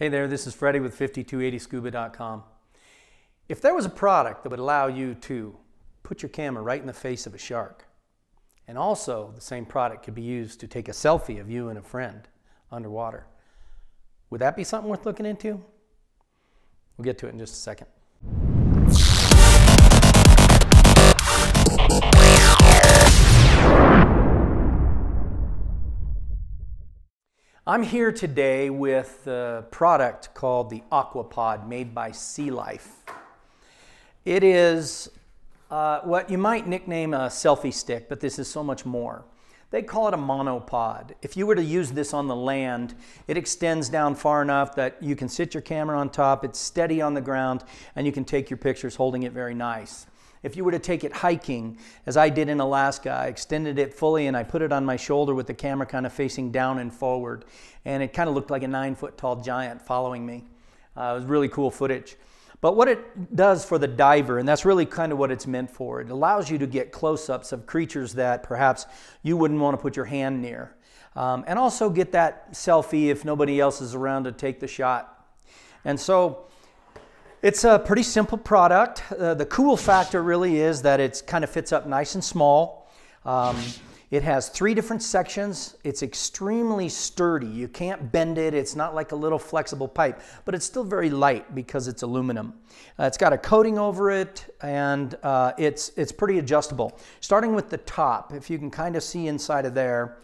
Hey there, this is Freddie with 5280scuba.com. If there was a product that would allow you to put your camera right in the face of a shark, and also the same product could be used to take a selfie of you and a friend underwater, would that be something worth looking into? We'll get to it in just a second. I'm here today with a product called the Aquapod, made by Sea Life. It is what you might nickname a selfie stick, but this is so much more. They call it a monopod. If you were to use this on the land, it extends down far enough that you can sit your camera on top, it's steady on the ground, and you can take your pictures holding it very nice. If you were to take it hiking, as I did in Alaska, I extended it fully and I put it on my shoulder with the camera kind of facing down and forward. And it kind of looked like a 9-foot tall giant following me. It was really cool footage. But what it does for the diver, and that's really kind of what it's meant for, it allows you to get close-ups of creatures that perhaps you wouldn't want to put your hand near. And also get that selfie if nobody else is around to take the shot. And so, it's a pretty simple product. The cool factor really is that it kind of fits up nice and small. It has three different sections. It's extremely sturdy. You can't bend it. It's not like a little flexible pipe, but it's still very light because it's aluminum. It's got a coating over it, and it's pretty adjustable. Starting with the top, if you can kind of see inside of there,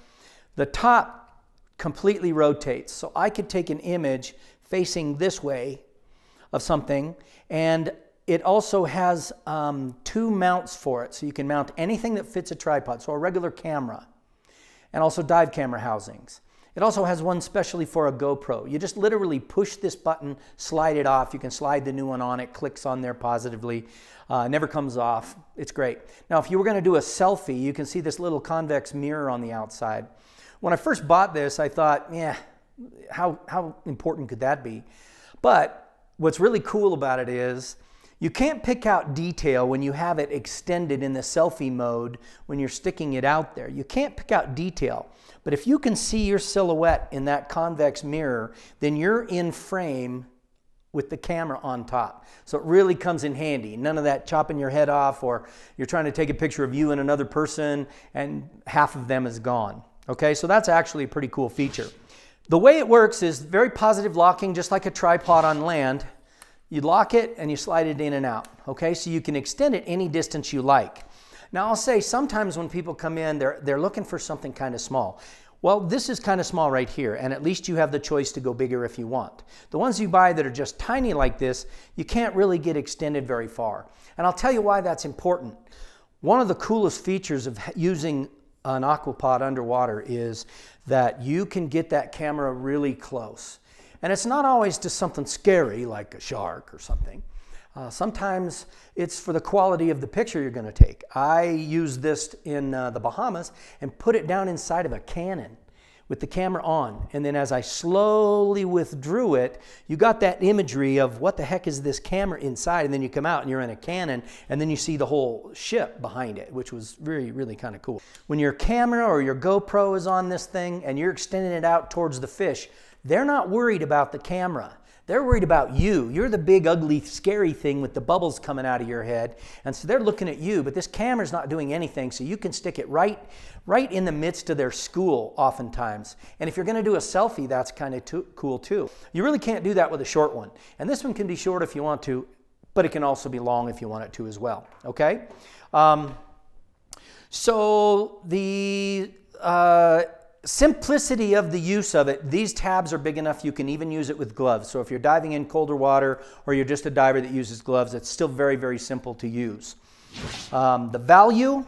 the top completely rotates. So I could take an image facing this way of something, and it also has two mounts for it, so you can mount anything that fits a tripod, so a regular camera, and also dive camera housings. It also has one specially for a GoPro. You just literally push this button, slide it off. You can slide the new one on. It clicks on there positively. Never comes off. It's great. Now, if you were going to do a selfie, you can see this little convex mirror on the outside. When I first bought this, I thought, yeah, how important could that be? But what's really cool about it is you can't pick out detail when you have it extended in the selfie mode when you're sticking it out there. You can't pick out detail, but if you can see your silhouette in that convex mirror, then you're in frame with the camera on top. So it really comes in handy. None of that chopping your head off, or you're trying to take a picture of you and another person and half of them is gone. Okay, so that's actually a pretty cool feature. The way it works is very positive locking, just like a tripod on land. You lock it and you slide it in and out, okay? So you can extend it any distance you like. Now I'll say sometimes when people come in, they're looking for something kind of small. Well, this is kind of small right here, and at least you have the choice to go bigger if you want. The ones you buy that are just tiny like this, you can't really get extended very far. And I'll tell you why that's important. One of the coolest features of using an Aquapod underwater is that you can get that camera really close. And it's not always to something scary like a shark or something. Sometimes it's for the quality of the picture you're going to take. I used this in the Bahamas and put it down inside of a cannon with the camera on. And then as I slowly withdrew it, you got that imagery of what the heck is this camera inside, and then you come out and you're in a cannon, and then you see the whole ship behind it, which was really, really kind of cool. When your camera or your GoPro is on this thing and you're extending it out towards the fish, they're not worried about the camera. They're worried about you. You're the big, ugly, scary thing with the bubbles coming out of your head. And so they're looking at you, but this camera's not doing anything, so you can stick it right in the midst of their school oftentimes. And if you're going to do a selfie, that's kind of cool too. You really can't do that with a short one. And this one can be short if you want to, but it can also be long if you want it to as well, okay? So the simplicity of the use of it, these tabs are big enough you can even use it with gloves. So if you're diving in colder water or you're just a diver that uses gloves, it's still very, very simple to use. The value,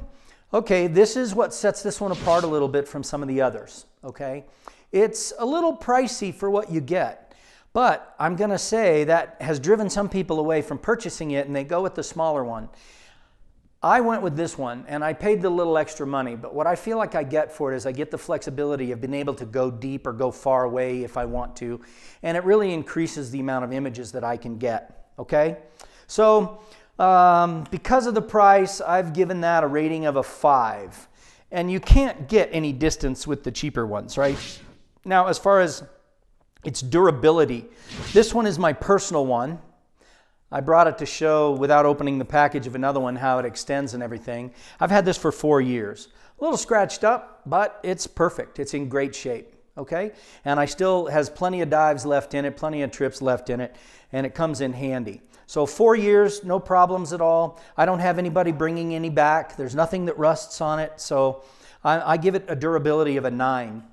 okay, this is what sets this one apart a little bit from some of the others, okay? It's a little pricey for what you get, but I'm going to say that has driven some people away from purchasing it and they go with the smaller one. I went with this one, and I paid the little extra money, but what I feel like I get for it is I get the flexibility of being able to go deep or go far away if I want to, and it really increases the amount of images that I can get, okay? So, because of the price, I've given that a rating of a 5, and you can't get any distance with the cheaper ones, right? Now, as far as It's durability. This one is my personal one. I brought it to show without opening the package of another one how it extends and everything. I've had this for 4 years. A little scratched up, but it's perfect. It's in great shape, okay? And I still has plenty of dives left in it, plenty of trips left in it, and it comes in handy. So 4 years, no problems at all. I don't have anybody bringing any back. There's nothing that rusts on it, so I give it a durability of a 9.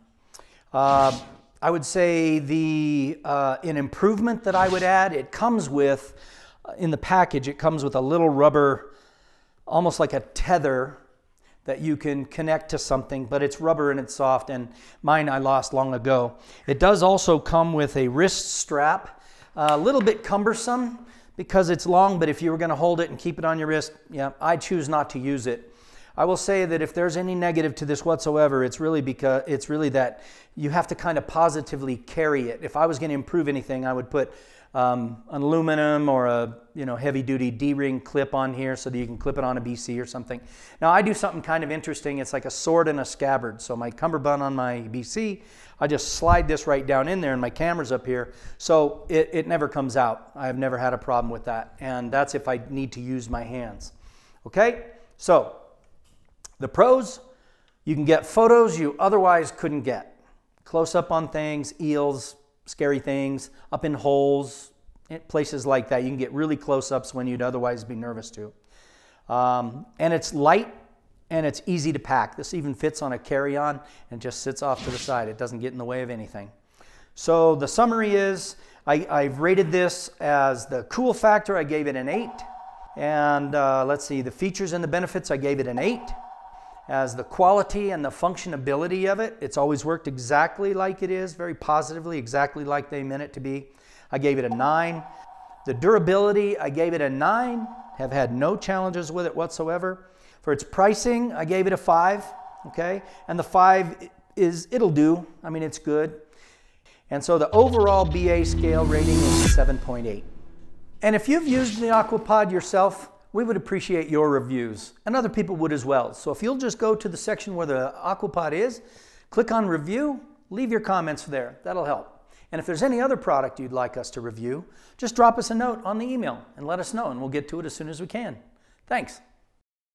I would say the an improvement that I would add, it comes with, in the package, it comes with a little rubber, almost like a tether that you can connect to something, but it's rubber and it's soft, and mine I lost long ago. It does also come with a wrist strap, a little bit cumbersome because it's long, but if you were gonna hold it and keep it on your wrist, yeah, I choose not to use it. I will say that if there's any negative to this whatsoever, it's really because it's really that you have to kind of positively carry it. If I was gonna improve anything, I would put an aluminum or a heavy-duty D-ring clip on here so that you can clip it on a BC or something. Now I do something kind of interesting. It's like a sword and a scabbard. So my cummerbund on my BC, I just slide this right down in there and my camera's up here. So it never comes out. I've never had a problem with that. And that's if I need to use my hands. Okay, so the pros, you can get photos you otherwise couldn't get. Close up on things, eels, scary things, up in holes, places like that. You can get really close-ups when you'd otherwise be nervous to. And it's light and it's easy to pack. This even fits on a carry-on and just sits off to the side. It doesn't get in the way of anything. So the summary is, I've rated this as the cool factor. I gave it an 8. And let's see, the features and the benefits, I gave it an 8. As the quality and the functionability of it, it's always worked exactly like it is, very positively, exactly like they meant it to be. I gave it a 9. The durability, I gave it a 9. Have had no challenges with it whatsoever. For its pricing, I gave it a 5, okay? And the 5 is, it'll do. I mean, it's good. And so the overall BA scale rating is 7.8. And if you've used the Aquapod yourself, we would appreciate your reviews, and other people would as well. So if you'll just go to the section where the Aquapod is, click on review, leave your comments there, that'll help. And if there's any other product you'd like us to review, just drop us a note on the email and let us know, and we'll get to it as soon as we can. Thanks.